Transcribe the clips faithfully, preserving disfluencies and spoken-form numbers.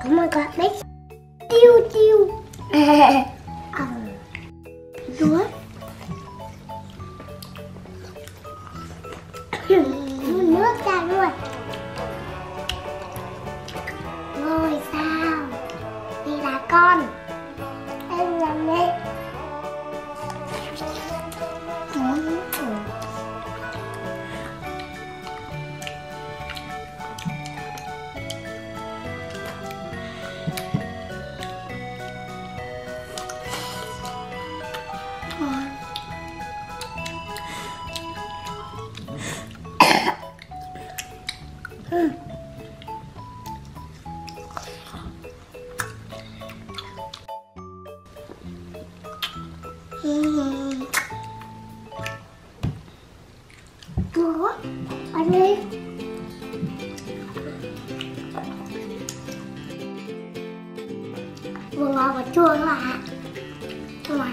Oh my god, let's do you. um, do what? Nước ra luôn. Ngồi sao? Thì là con. Em làm đấy. Ừ. Chua quá. Ăn đi. Vừa ngon và chua các bạn ạ. Chua quá.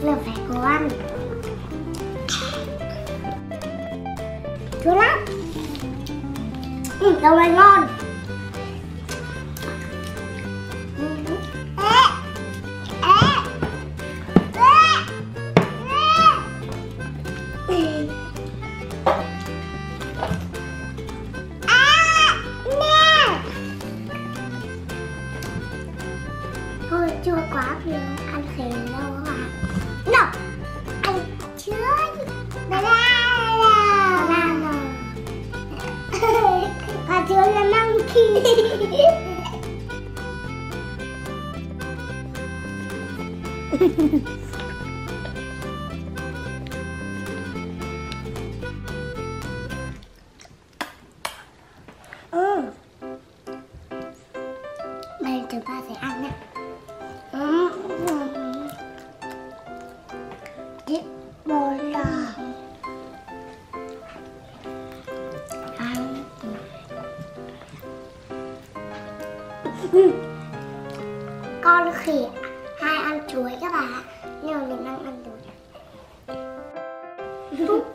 Là phải cố ăn. Chua lắm. Ừ, đầu này ngon. Chua quá thì ăn khế đâu các bạn. No, ăn chưa. Ba la la la la. Và chưa là monkey. Ừ. Bây giờ ba sẽ ăn nha. Tiếp bò là ăn. Con khỉ hay ăn chuối các bạn, nhưng mà mình đang ăn chuối.